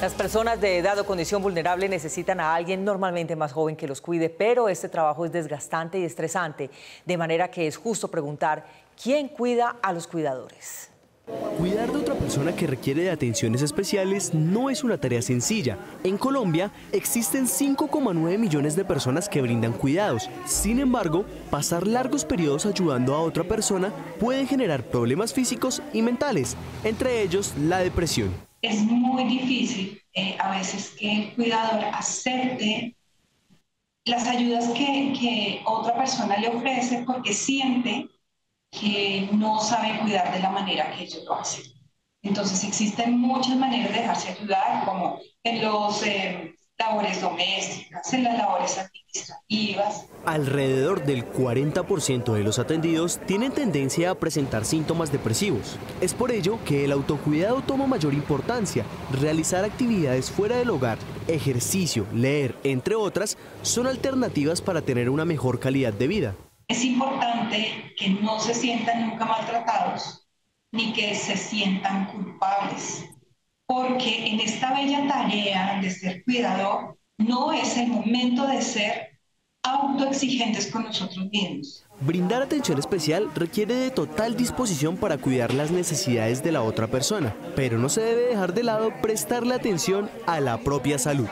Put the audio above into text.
Las personas de edad o condición vulnerable necesitan a alguien normalmente más joven que los cuide, pero este trabajo es desgastante y estresante, de manera que es justo preguntar ¿quién cuida a los cuidadores? Cuidar de otra persona que requiere de atenciones especiales no es una tarea sencilla. En Colombia existen 5,9 millones de personas que brindan cuidados. Sin embargo, pasar largos periodos ayudando a otra persona puede generar problemas físicos y mentales, entre ellos la depresión. Es muy difícil a veces que el cuidador acepte las ayudas que otra persona le ofrece porque siente que no sabe cuidar de la manera que ellos lo hacen. Entonces existen muchas maneras de dejarse ayudar, como en los labores domésticas, en las labores administrativas. Alrededor del 40% de los atendidos tienen tendencia a presentar síntomas depresivos. Es por ello que el autocuidado toma mayor importancia. Realizar actividades fuera del hogar, ejercicio, leer, entre otras, son alternativas para tener una mejor calidad de vida. Es importante que no se sientan nunca maltratados ni que se sientan culpables, porque en esta bella tarea de ser cuidador no es el momento de ser autoexigentes con nosotros mismos. Brindar atención especial requiere de total disposición para cuidar las necesidades de la otra persona, pero no se debe dejar de lado prestarle atención a la propia salud.